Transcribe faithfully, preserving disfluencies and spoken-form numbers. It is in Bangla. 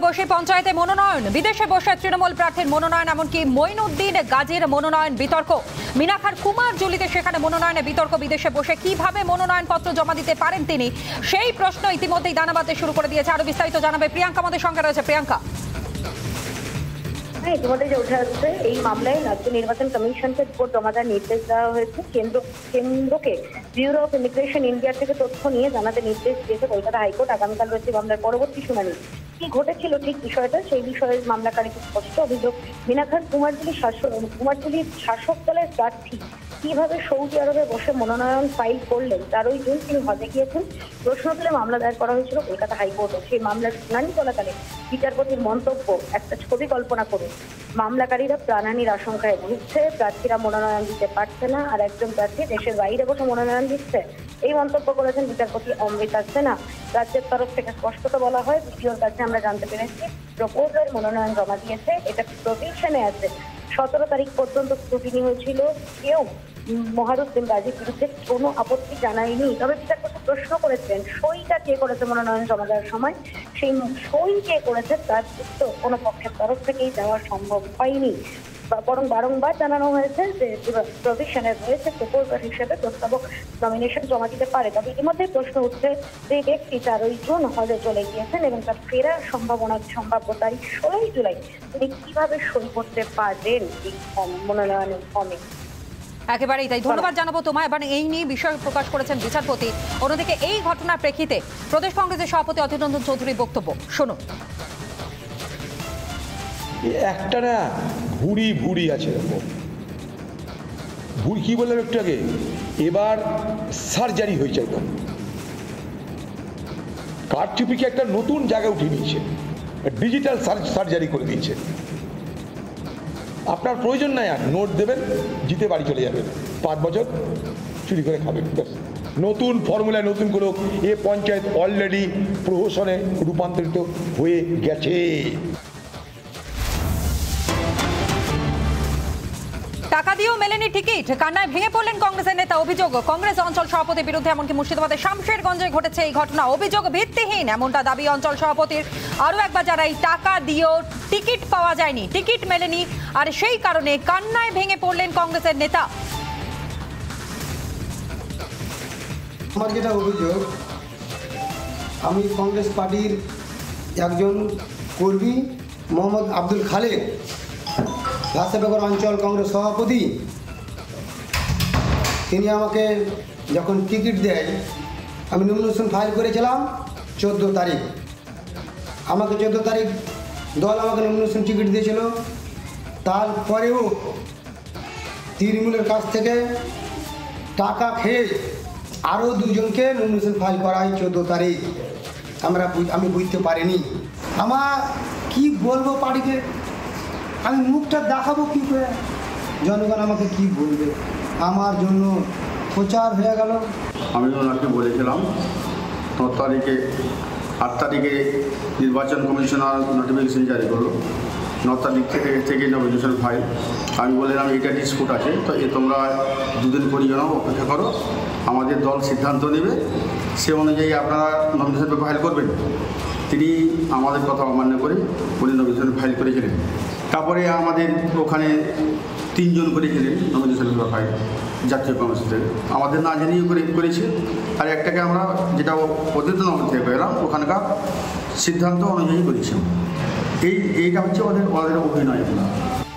হবে বসে পঞ্চায়েতে মনোনয়ন, বিদেশে বসে তৃণমূল প্রার্থীর মনোনয়ন, এমনকি মঈনুদ্দিন গাজীর মনোনয়ন বিতর্ক। মিনাখার কুমারজুলিতে সেখানে মনোনয়নে বিতর্ক, বিদেশে বসে কিভাবে মনোনয়নপত্র জমা দিতে পারেন তিনি, সেই প্রশ্ন ইতিমধ্যেই দানা বাঁধতে শুরু করে দিয়েছে। আরো বিস্তারিত জানাবে প্রিয়াঙ্কা, আমাদের সঙ্গে রয়েছে। প্রিয়াঙ্কা, ইতিমধ্যে যে উঠে আসছে এই মামলায় রাজ্য নির্বাচন কমিশনকে রিপোর্ট জমা দেওয়ার নির্দেশ দেওয়া হয়েছে। কেন্দ্র কেন্দ্রকে ব্যুরো অফ ইমিগ্রেশন ইন্ডিয়া থেকে তথ্য নিয়ে জানাতে নির্দেশ দিয়েছে কলকাতা হাইকোর্ট। আগামীকাল রয়েছে মামলার পরবর্তী শুনানি। কি ঘটেছিল ঠিক বিষয়টা, সেই বিষয়ে মামলাকারীকে স্পষ্ট অভিযোগ, মিনাখার কুমারজুলির শাসক কুমারজুলির শাসক দলের প্রার্থী কিভাবে সৌদি আরবে বসে মনোনয়ন ফাইল করলেন, তেরোই জুন তিনি হজে গিয়েছেন প্রশ্ন তুলে মামলা দায়ের করা হয়েছিল কলকাতা হাইকোর্টে। সেই মামলার শুনানি চলাকালে বিচারপতির মন্তব্য, একটা ছবি কল্পনা করুন, মামলাকারীরা প্রাণহানির আশঙ্কায় ভুগছে, প্রার্থীরা মনোনয়ন দিতে পারছে না, আর একজন প্রার্থী দেশের বাইরে বসে মনোনয়ন দিচ্ছে। এই মন্তব্য করেছেন বিচারপতি অমৃতা সেনা। রাজ্যের তরফ থেকে স্পষ্টত বলা হয়, ভিডিওর কাছে আমরা জানতে পেরেছি প্রপোজাল মনোনয়ন জমা দিয়েছে, এটা প্রভিশনে আছে। সতেরো তারিখ পর্যন্ত স্ক্রুটিনি হয়েছিল, কেউ মহারুদ্দিন গাজীর বিরুদ্ধে কোনো আপত্তি জানায়নি। তবে বিচারপতি প্রশ্ন করেছেন সইটা কে করেছে মনোনয়ন জমা দেওয়ার সময়, সেই সই কে করেছে তার উত্তর কোনো পক্ষের তরফ থেকেই দেওয়া সম্ভব হয়নি, বরং বারংবার জানানো হয়েছে যে প্রভিশনে রয়েছে প্রপোজাল হিসেবে প্রস্তাবক নমিনেশন জমা দিতে পারে। তবে ইতিমধ্যে প্রশ্ন উঠছে যে ব্যক্তি তেরোই জুন হলে চলে গিয়েছেন এবং তার ফেরার সম্ভাবনা সম্ভাব্য তারিখ ষোলোই জুলাই, তিনি কিভাবে সই করতে পারেন এই মনোনয়নের ফর্মে। একেবারেই তাই, ধন্যবাদ জানাবো তোমায়। এবার এই নিয়ে বিষয় প্রকাশ করেছেন বিচারপতি। অন্যদিকে এই ঘটনার প্রেক্ষিতে প্রদেশ কংগ্রেসের সভাপতি অধীর রঞ্জন চৌধুরীর বক্তব্য শুনুন। একটা না ভুড়ি ভুড়ি আছে, ভুড়ি কি বললাম একটু আগে, এবার সার্জারি হয়েছে, একদম কারচুপিকে একটা নতুন জায়গায় উঠিয়ে দিয়েছে, ডিজিটাল সার্জারি করে দিয়েছে। আপনার প্রয়োজন নাই আর, নোট দেবেন, জিতে বাড়ি চলে যাবেন, পাঁচ বছর চুরি করে খাবেন। নতুন ফর্মুলায় নতুন করে এ পঞ্চায়েত অলরেডি প্রহসনে রূপান্তরিত হয়ে গেছে। টাকা দিয়েও মেলেনি টিকিট, কান্নায় ভেঙে পড়লেন কংগ্রেসের নেতা। অভিযোগ কংগ্রেস অঞ্চল সভাপতির বিরুদ্ধে, এমনকি মুর্শিদাবাদের শামশেরগঞ্জে ঘটেছে এই ঘটনা। অভিযোগ ভিত্তিহীন এমনটা দাবি অঞ্চল সভাপতির। আরও একবার যারা এই টাকা দিয়েও টিকিট পাওয়া যায়নি, টিকিট মেলেনি, আর সেই কারণে কান্নায় ভেঙে পড়লেন কংগ্রেসের নেতা। আমার যেটা অভিযোগ, আমি কংগ্রেস পার্টির একজন কর্মী মোহাম্মদ আব্দুল খালেক, রাস্তাবেগর অঞ্চল কংগ্রেস সভাপতি, তিনি আমাকে যখন টিকিট দেয়, আমি নমিনেশন ফাইল করেছিলাম চোদ্দো তারিখ, আমাকে চোদ্দো তারিখ দল আমাকে নমিনেশন টিকিট দিয়েছিল। তারপরেও তৃণমূলের কাছ থেকে টাকা খেয়ে আরও দুজনকে নমিনেশন ফাইল করা হয় চোদ্দো তারিখ। আমরা আমি বুঝতে পারিনি, আমার কি বলবো পার্টিকে, আমি মুখটা দেখাবো কী করে, জনগণ আমাকে কি বলবে, আমার জন্য প্রচার হয়ে গেল। আমি ওনাকে বলেছিলাম ন তারিখে আট তারিখে নির্বাচন কমিশনার নোটিফিকেশন জারি করলো, ন তারিখ থেকে থেকে নমিনেশন ফাইল। আমি বললাম এটা ডিসপুট আছে, তো এ তোমরা দুদিন পরে জানাও, অপেক্ষা করো, আমাদের দল সিদ্ধান্ত নেবে, সে অনুযায়ী আপনারা নমিনেশন ফাইল করবেন। তিনি আমাদের কথা অমান্য করে উনি নমিনেশন ফাইল করেছিলেন। তারপরে আমাদের ওখানে তিনজন করেছিলেন নমিনেশন ফাইল জাতীয় কংগ্রেস থেকে, আমাদের না জানিয়ে করেছে। আর একটাকে আমরা যেটা প্রতিদ্বন্দ্বী নগর থেকে পেলাম, ওখানকার সিদ্ধান্ত অনুযায়ী করেছি। এই এইটা হচ্ছে ওদের ওদের অভিনয়।